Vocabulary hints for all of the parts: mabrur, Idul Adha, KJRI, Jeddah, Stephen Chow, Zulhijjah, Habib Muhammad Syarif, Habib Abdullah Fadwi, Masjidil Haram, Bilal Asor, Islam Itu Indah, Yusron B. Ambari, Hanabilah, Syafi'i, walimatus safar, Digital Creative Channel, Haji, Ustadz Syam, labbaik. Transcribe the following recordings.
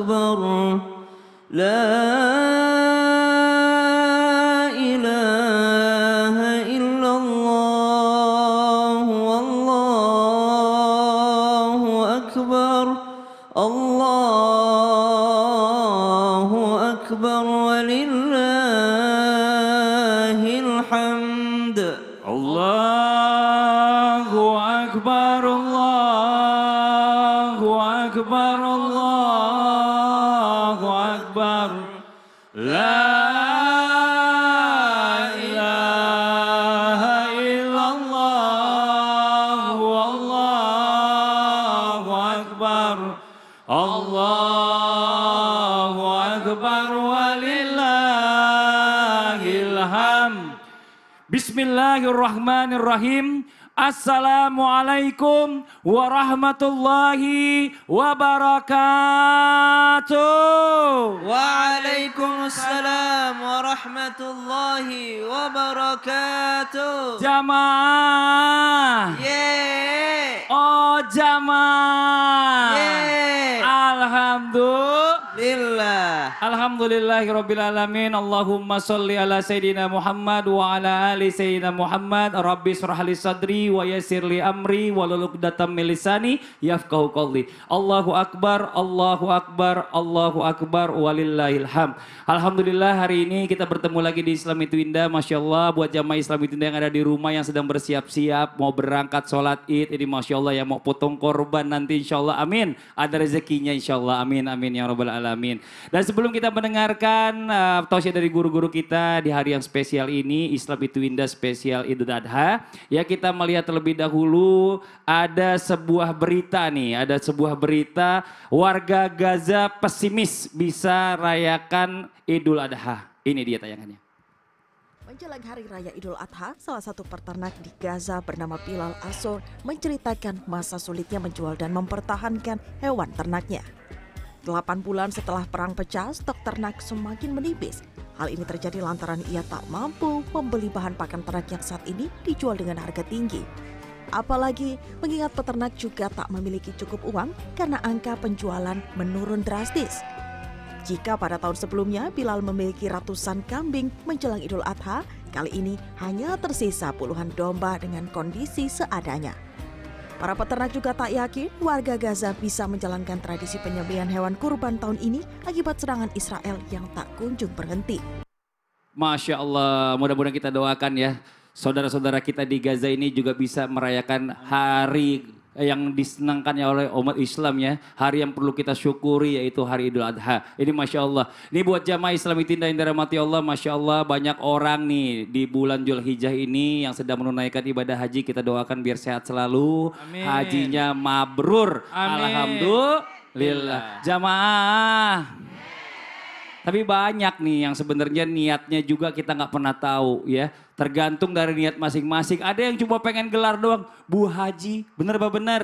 أكبر لا إله إلا الله والله أكبر الله أكبر ولله الحمد الله أكبر الله أكبر الله أكبر لا إله إلا الله والله أكبر الله أكبر ولله الحمد. Bismillahirrahmanirrahim. Assalamualaikum warahmatullahi wabarakatuh. Waalaikumsalam warahmatullahi wabarakatuh. Jamaah. Yeah. Oh jamaah. Yeah. Alhamdulillah. Alhamdulillahirabbil alamin. Allahumma shalli ala sayidina Muhammad wa ala ali sayidina Muhammad. Rabbi shrah li sadri wa yassir li amri wahlul 'uqdatam min lisani yafqahu qawli. Allahu akbar, Allahu akbar, Allahu akbar walillahil hamd. Alhamdulillah hari ini kita bertemu lagi di Islam Itu Indah. Masyaallah buat jamaah Islam Itu Indah yang ada di rumah yang sedang bersiap-siap mau berangkat sholat Id ini masyaallah, yang mau potong korban nanti insyaallah amin. Ada rezekinya insyaallah amin amin ya rabbal alamin. Dan sebelum kita mendengarkan tausiah dari guru-guru kita di hari yang spesial ini, Islam Itu Indah spesial Idul Adha, ya kita melihat terlebih dahulu ada sebuah berita nih, ada sebuah berita warga Gaza pesimis bisa rayakan Idul Adha. Ini dia tayangannya. Menjelang Hari Raya Idul Adha, salah satu peternak di Gaza bernama Bilal Asor menceritakan masa sulitnya menjual dan mempertahankan hewan ternaknya. 8 bulan setelah perang pecah, stok ternak semakin menipis. Hal ini terjadi lantaran ia tak mampu membeli bahan pakan ternak yang saat ini dijual dengan harga tinggi. Apalagi mengingat peternak juga tak memiliki cukup uang karena angka penjualan menurun drastis. Jika pada tahun sebelumnya Bilal memiliki ratusan kambing, menjelang Idul Adha, kali ini hanya tersisa puluhan domba dengan kondisi seadanya. Para peternak juga tak yakin warga Gaza bisa menjalankan tradisi penyembelihan hewan kurban tahun ini akibat serangan Israel yang tak kunjung berhenti. Masya Allah, mudah-mudahan kita doakan ya, saudara-saudara kita di Gaza ini juga bisa merayakan hari yang disenangkannya oleh umat Islam ya. Hari yang perlu kita syukuri yaitu hari Idul Adha. Ini Masya Allah. Ini buat jamaah Islam Itu Indah yang dirahmati Allah. Masya Allah banyak orang nih di bulan Zulhijjah ini yang sedang menunaikan ibadah haji. Kita doakan biar sehat selalu. Amin. Hajinya mabrur. Amin. Alhamdulillah. Jamaah. Tapi banyak nih yang sebenarnya niatnya juga kita nggak pernah tahu ya. Tergantung dari niat masing-masing. Ada yang cuma pengen gelar doang. Bu Haji, bener apa bener?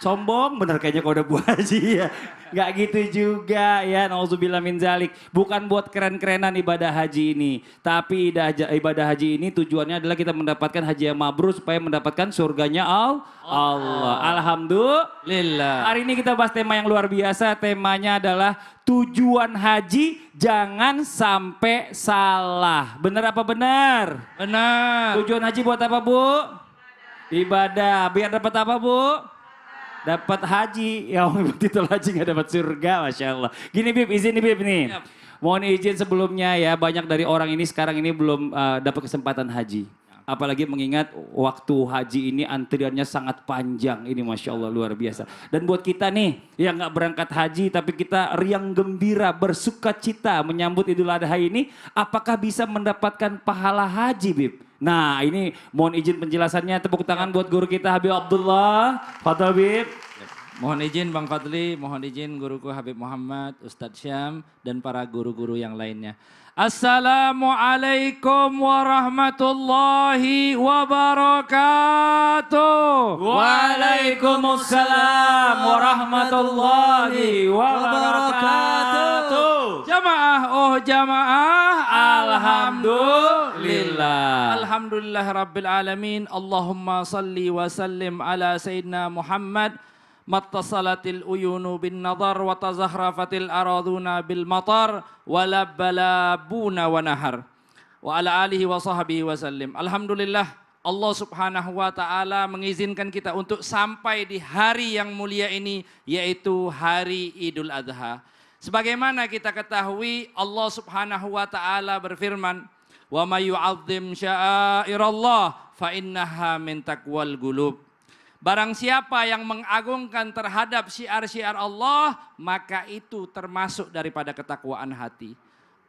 Sombong bener kayaknya kalau udah Bu Haji ya. Nggak gitu juga ya. Nauzubillah min zalik. Bukan buat keren-kerenan ibadah haji ini. Tapi ibadah haji ini tujuannya adalah kita mendapatkan haji yang mabrur supaya mendapatkan surganya Allah. Alhamdulillah. Hari ini kita bahas tema yang luar biasa. Temanya adalah tujuan haji jangan sampai salah. Benar apa benar? Benar. Tujuan haji buat apa, Bu? Ibadah. Biar dapat apa, Bu? Dapat haji. Ya, titul haji nggak dapat surga, Masya Allah. Gini, Bib. Izin nih, Bib nih. Yep. Mohon izin sebelumnya ya. Banyak dari orang ini sekarang ini belum dapat kesempatan haji. Apalagi mengingat waktu haji ini antriannya sangat panjang. Ini Masya Allah luar biasa. Dan buat kita nih yang gak berangkat haji tapi kita riang gembira bersuka cita menyambut Idul Adha ini. Apakah bisa mendapatkan pahala haji, Bib? Nah ini mohon izin penjelasannya. Tepuk tangan buat guru kita Habib Abdullah Fadwi. Mohon izin Bang Fadli, mohon izin guruku Habib Muhammad, Ustadz Syam dan para guru-guru yang lainnya. Assalamualaikum warahmatullahi wabarakatuh. Waalaikumsalam warahmatullahi wabarakatuh. Jamaah, oh jamaah, alhamdulillah. Alhamdulillah rabbil alamin. Allahumma salli wa sallim ala sayyidina Muhammad mattasalatil uyunu bin nadhar wa tazahrafatil araduna bil matar walabalabuna wa nahar wa ala alihi wa sahbihi wa sallim. Alhamdulillah Allah subhanahu wa ta'ala mengizinkan kita untuk sampai di hari yang mulia ini, yaitu hari Idul Adha. Sebagaimana kita ketahui Allah subhanahu wa ta'ala berfirman, wa may yu'azzim sya'airallah fa innaha min taqwal qulub. Barang siapa yang mengagungkan terhadap syiar-syiar Allah, maka itu termasuk daripada ketakwaan hati.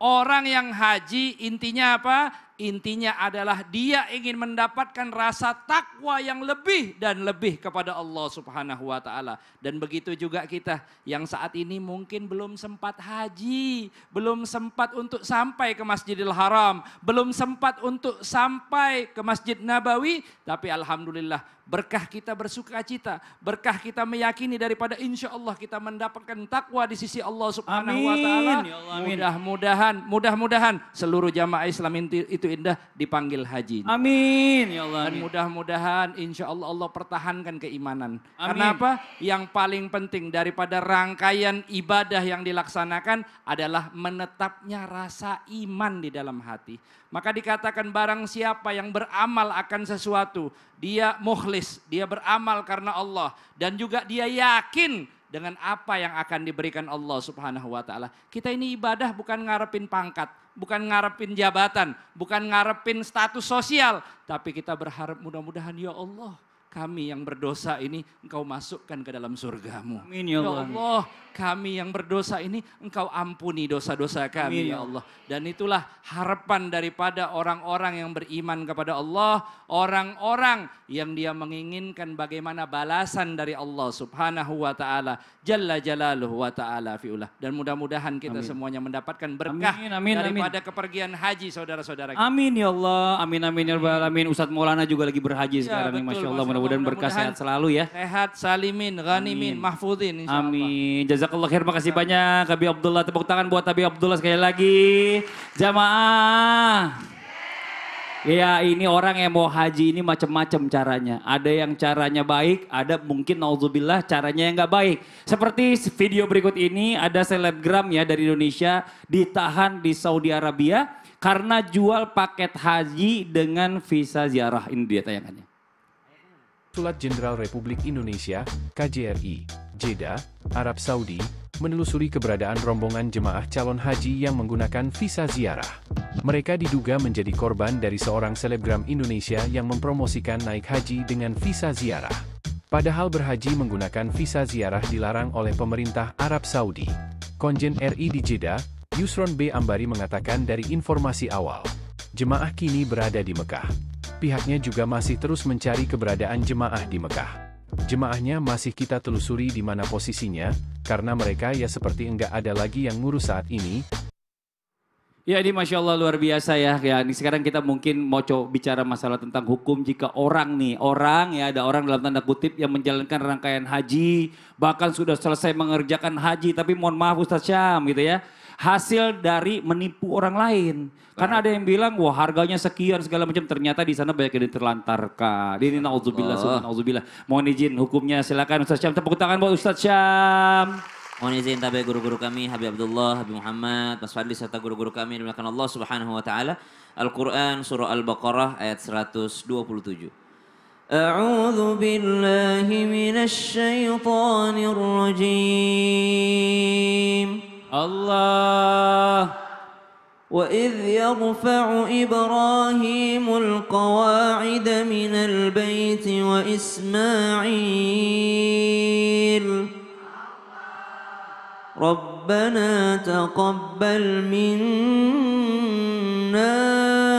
Orang yang haji intinya apa? Intinya adalah dia ingin mendapatkan rasa takwa yang lebih dan lebih kepada Allah subhanahu wa ta'ala. Dan begitu juga kita yang saat ini mungkin belum sempat haji, belum sempat untuk sampai ke Masjidil Haram, belum sempat untuk sampai ke Masjid Nabawi, tapi alhamdulillah berkah kita bersuka cita, berkah kita meyakini daripada insya Allah kita mendapatkan takwa di sisi Allah subhanahu wa ta'ala. Mudah-mudahan seluruh jamaah Islam Itu Indah dipanggil haji. Amin ya Allah. Dan mudah-mudahan insya Allah Allah pertahankan keimanan. Amin. Kenapa? Yang paling penting daripada rangkaian ibadah yang dilaksanakan adalah menetapnya rasa iman di dalam hati. Maka dikatakan barang siapa yang beramal akan sesuatu, dia mukhlis, dia beramal karena Allah, dan juga dia yakin dengan apa yang akan diberikan Allah subhanahu wa ta'ala. Kita ini ibadah bukan ngarepin pangkat, bukan ngarepin jabatan, bukan ngarepin status sosial. Tapi kita berharap mudah-mudahan ya Allah, kami yang berdosa ini engkau masukkan ke dalam surgamu. Amin ya Allah. Ya Allah, kami yang berdosa ini engkau ampuni dosa-dosa kami. Amin ya Allah. Dan itulah harapan daripada orang-orang yang beriman kepada Allah, orang-orang yang dia menginginkan bagaimana balasan dari Allah subhanahu wa ta'ala jalla jalaluhu wa ta'ala fi'ulah. Dan mudah-mudahan kita amin. Semuanya mendapatkan berkah daripada kepergian haji saudara-saudara kita. Amin ya Allah, amin amin ya rabbal alamin. Ustadz Maulana juga lagi berhaji sekarang nih, Masya Allah. Mudah-mudahan berkah, sehat selalu ya. Sehat, salimin, ghanimin, mahfudin insya Allah. Amin. Jazakallah khair, makasih banyak Habib Abdullah. Tepuk tangan buat Habib Abdullah sekali lagi. Jamaah. Ya ini orang yang mau haji ini macam-macam caranya. Ada yang caranya baik, ada mungkin na'udzubillah caranya yang gak baik. Seperti video berikut ini, ada selebgram ya dari Indonesia ditahan di Saudi Arabia karena jual paket haji dengan visa ziarah. Ini dia tayangannya. Konsulat Jenderal Republik Indonesia, KJRI, Jeddah, Arab Saudi, menelusuri keberadaan rombongan jemaah calon haji yang menggunakan visa ziarah. Mereka diduga menjadi korban dari seorang selebgram Indonesia yang mempromosikan naik haji dengan visa ziarah. Padahal berhaji menggunakan visa ziarah dilarang oleh pemerintah Arab Saudi. Konjen RI di Jeddah, Yusron B. Ambari mengatakan dari informasi awal, jemaah kini berada di Mekah. Pihaknya juga masih terus mencari keberadaan jemaah di Mekah. Jemaahnya masih kita telusuri di mana posisinya, karena mereka ya seperti enggak ada lagi yang ngurus saat ini. Ya ini Masya Allah luar biasa ya. Ya ini sekarang kita mungkin mau coba bicara masalah tentang hukum jika orang nih, orang ya ada orang dalam tanda kutip yang menjalankan rangkaian haji, bahkan sudah selesai mengerjakan haji, tapi mohon maaf Ustadz Syam gitu ya. Hasil dari menipu orang lain. Karena ada yang bilang, wah harganya sekian segala macam. Ternyata di sana banyak yang diterlantarkan. Ini na'udzubillah, na'udzubillah. Mohon izin hukumnya, silakan Ustadz Syam. Tepuk tangan buat Ustadz Syam. Mohon izin tabe guru-guru kami Habib Abdullah, Habib Muhammad, Mas Fadli serta guru-guru kami dimuliakan Allah Subhanahu wa taala. Al-Qur'an surah Al-Baqarah ayat 127. A'udzu billahi minasy syaithanir rajim. Allah وَإِذْ يَرْفَعُ إِبْرَاهِيمُ الْقَوَاعِدَ مِنَ الْبَيْتِ وَإِسْمَاعِيلُ رَبَّنَا تَقَبَّلْ مِنَّا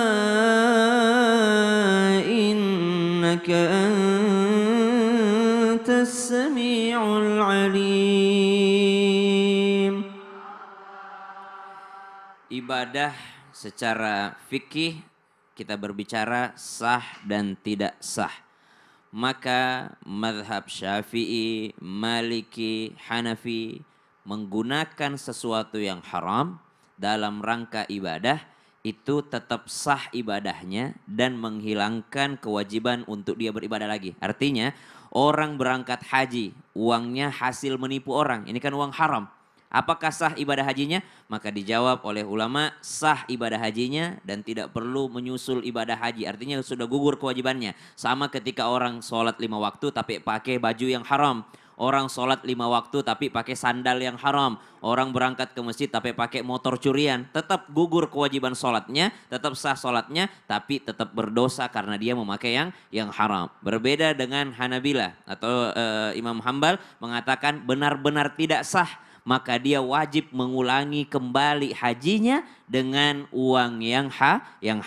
إِنَّكَ أَنْتَ السَّمِيعُ الْعَلِيمُ. Ibadah secara fikih kita berbicara sah dan tidak sah. Maka mazhab Syafi'i, Maliki, Hanafi menggunakan sesuatu yang haram dalam rangka ibadah itu tetap sah ibadahnya dan menghilangkan kewajiban untuk dia beribadah lagi. Artinya orang berangkat haji, uangnya hasil menipu orang, ini kan uang haram. Apakah sah ibadah hajinya? Maka dijawab oleh ulama, sah ibadah hajinya dan tidak perlu menyusul ibadah haji. Artinya sudah gugur kewajibannya. Sama ketika orang sholat 5 waktu tapi pakai baju yang haram. Orang sholat 5 waktu tapi pakai sandal yang haram. Orang berangkat ke masjid tapi pakai motor curian. Tetap gugur kewajiban sholatnya, tetap sah sholatnya, tapi tetap berdosa karena dia memakai yang haram. Berbeda dengan Hanabilah atau Imam Hambal mengatakan benar-benar tidak sah. Maka dia wajib mengulangi kembali hajinya dengan uang yang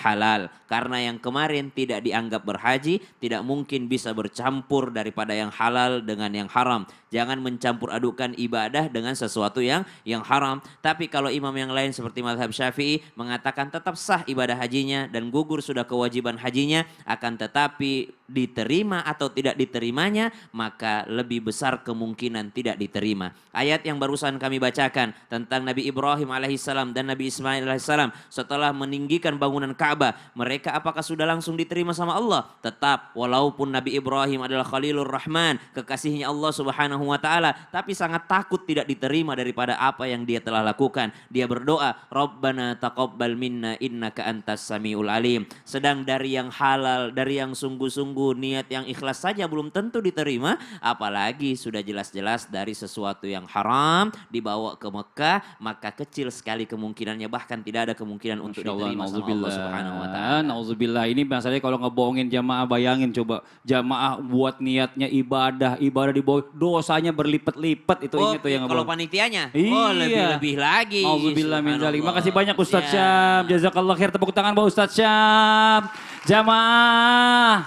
halal. Karena yang kemarin tidak dianggap berhaji, tidak mungkin bisa bercampur daripada yang halal dengan yang haram. Jangan mencampur adukan ibadah dengan sesuatu yang haram. Tapi kalau imam yang lain seperti mazhab Syafi'i mengatakan tetap sah ibadah hajinya dan gugur sudah kewajiban hajinya, akan tetapi diterima atau tidak diterimanya maka lebih besar kemungkinan tidak diterima. Ayat yang barusan kami bacakan tentang Nabi Ibrahim alaihissalam dan Nabi Ismail alaihissalam setelah meninggikan bangunan Ka'bah, mereka apakah sudah langsung diterima sama Allah? Tetap, walaupun Nabi Ibrahim adalah Khalilur Rahman, kekasihnya Allah Subhanahu wa taala, tapi sangat takut tidak diterima daripada apa yang dia telah lakukan. Dia berdoa, "Rabbana taqabbal minna innaka antas samiul alim." Sedang dari yang halal, dari yang sungguh-sungguh niat yang ikhlas saja belum tentu diterima, apalagi sudah jelas-jelas dari sesuatu yang haram dibawa ke Mekah, maka kecil sekali kemungkinannya, bahkan tidak ada kemungkinan untuk diterima sama Allah Subhanahu wa taala. Nauzubillah. Ini masalahnya kalau ngebohongin jamaah, bayangin coba jamaah buat niatnya ibadah dibawa, dosanya berlipat-lipat itu. Ingat tuh yang kalau panitianya. Oh, lebih-lebih lagi. Nauzubillah min dzalik. Makasih banyak Ustadz Syam. Jazakallah khair. Tepuk tangan buat Ustadz Syam. Jamaah,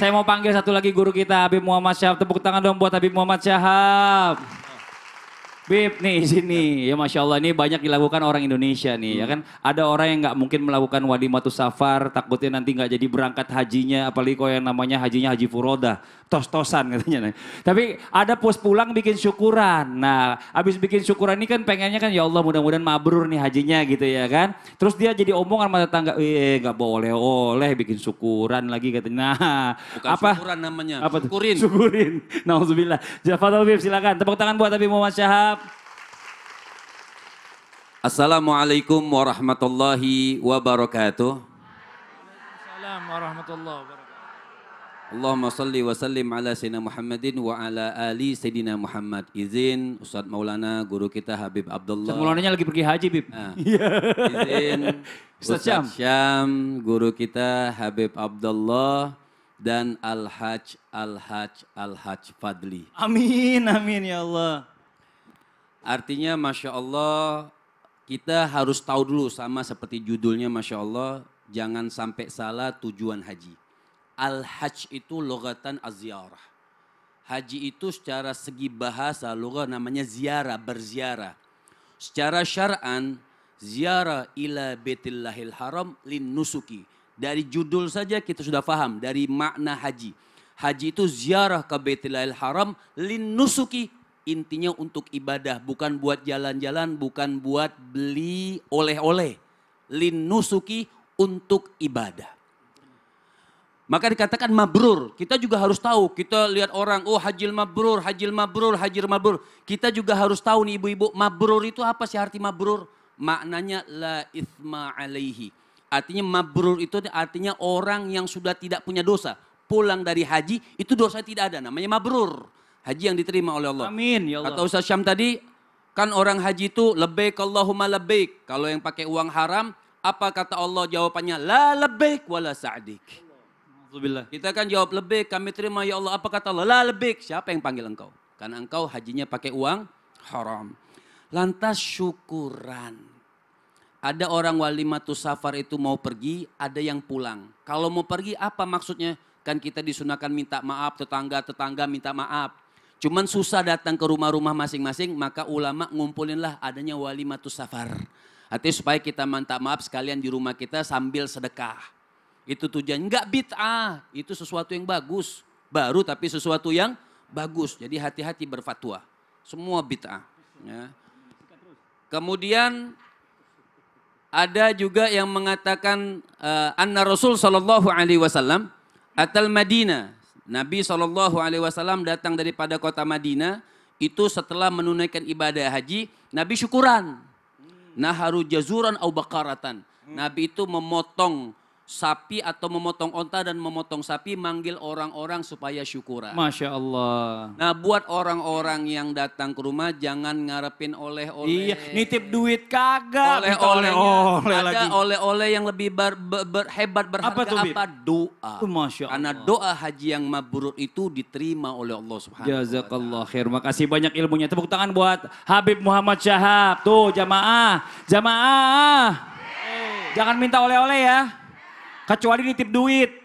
saya mau panggil satu lagi guru kita, Habib Muhammad Syarif. Tepuk tangan dong buat Habib Muhammad Syarif. Bib nih sini. Ya Masya Allah, ini banyak dilakukan orang Indonesia nih. Ya kan? Ada orang yang nggak mungkin melakukan walimatus safar, takutnya nanti nggak jadi berangkat hajinya. Apalagi kalau yang namanya hajinya haji furoda. Tos-tosan katanya. Nih. Tapi ada pos pulang bikin syukuran. Nah abis bikin syukuran ini kan pengennya kan ya Allah mudah-mudahan mabrur nih hajinya gitu ya kan. Terus dia jadi omong sama tetangga, nggak boleh-oleh bikin syukuran lagi katanya. Nah, bukan apa? Syukuran namanya, apa syukurin. Tuh? Syukurin. Nauzubillah. Jafatul Bib, silakan. Tepuk tangan buat Habib Muhammad Syahab. Assalamualaikum warahmatullahi wabarakatuh. Waalaikumsalam warahmatullahi wabarakatuh. Allahumma salli wa sallim ala sayyidina Muhammadin wa ala ali sayyidina Muhammad. Izin Ustadz Maulana, guru kita Habib Abdullah. Ustadz Maulananya lagi pergi haji, Bib. Nah, izin Ustadz Syam, guru kita Habib Abdullah. Dan Al-Hajj Fadli. Amin, amin ya Allah. Artinya Masya Allah, kita harus tahu dulu, sama seperti judulnya Masya Allah, jangan sampai salah tujuan haji. Al-Hajj itu lughatan az-ziarah. Haji itu secara segi bahasa lughah namanya ziarah, berziarah. Secara syar'an, ziarah ila baitillahil haram lin nusuki. Dari judul saja kita sudah paham, dari makna haji. Haji itu ziarah ke baitillahil haram lin nusuki. Intinya untuk ibadah, bukan buat jalan-jalan, bukan buat beli oleh-oleh. Lin nusuki, untuk ibadah. Maka dikatakan mabrur. Kita juga harus tahu, kita lihat orang, oh hajil mabrur, hajil mabrur, hajil mabrur. Kita juga harus tahu nih ibu-ibu, mabrur itu apa sih arti mabrur? Maknanya la ithma alaihi. Artinya mabrur itu artinya orang yang sudah tidak punya dosa. Pulang dari haji, itu dosa tidak ada, namanya mabrur. Haji yang diterima oleh Allah. Amin ya Allah. Kata Ustaz Syam tadi, kan orang haji itu labbaik Allahumma labbaik. Kalau yang pakai uang haram, apa kata Allah jawabannya? La labbaik wala sa'dik. Kita kan jawab labbaik, kami terima ya Allah. Apa kata Allah? La labbaik. Siapa yang panggil engkau? Karena engkau hajinya pakai uang haram. Lantas syukuran. Ada orang walimatus safar itu mau pergi, ada yang pulang. Kalau mau pergi apa maksudnya? Kan kita disunahkan minta maaf, tetangga minta maaf. Cuman susah datang ke rumah-rumah masing-masing, maka ulama ngumpulinlah adanya walimatus safar. Artinya supaya kita minta maaf sekalian di rumah kita sambil sedekah. Itu tujuan, enggak bid'ah, itu sesuatu yang bagus. Baru tapi sesuatu yang bagus, jadi hati-hati berfatwa. Semua bid'ah. Ya. Kemudian ada juga yang mengatakan anna Rasul sallallahu alaihi wasallam atal Madinah Nabi SAW datang daripada kota Madinah, itu setelah menunaikan ibadah haji, Nabi syukuran. Naharu jazuran au bakaratan. Nabi itu memotong sapi atau memotong onta dan memotong sapi, manggil orang-orang supaya syukuran. Masya Allah. Nah, buat orang-orang yang datang ke rumah jangan ngarepin oleh-oleh. Iya, nitip duit kagak. Oleh-oleh lagi. Ada oleh-oleh yang lebih hebat berharga apa? Doa. Masya Allah. Karena doa haji yang mabrur itu diterima oleh Allah Subhanahu wa Ta'ala. Jazakallah khair. Makasih banyak ilmunya. Tepuk tangan buat Habib Muhammad Syarif. Tuh jamaah, jamaah. Jangan minta oleh-oleh ya. Kecuali nitip duit,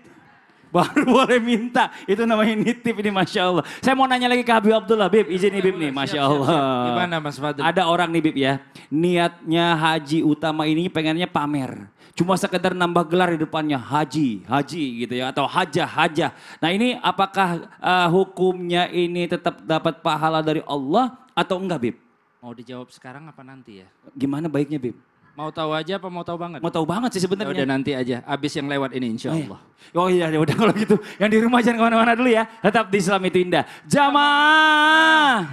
baru boleh minta. Itu namanya nitip ini, Masya Allah. Saya mau nanya lagi ke Habib Abdullah, Bib. Izin nih Bib nih, Masya Allah. Siap. Gimana Mas Fadli? Ada orang nih Bib ya, niatnya haji utama ini pengennya pamer. Cuma sekedar nambah gelar di depannya, haji, haji gitu ya. Atau hajah, hajah. Nah ini apakah hukumnya ini tetap dapat pahala dari Allah atau enggak Bib? Mau dijawab sekarang apa nanti ya? Gimana baiknya Bib? Mau tahu aja apa mau tahu banget? Mau tahu banget sih sebenarnya. Udah nanti aja, abis yang lewat ini insya Allah. Oh iya, udah kalau gitu. Yang di rumah jangan kemana-mana dulu ya. Tetap di Islam Itu Indah. Jamaah.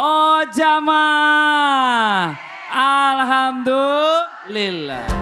Oh jamaah. Alhamdulillah.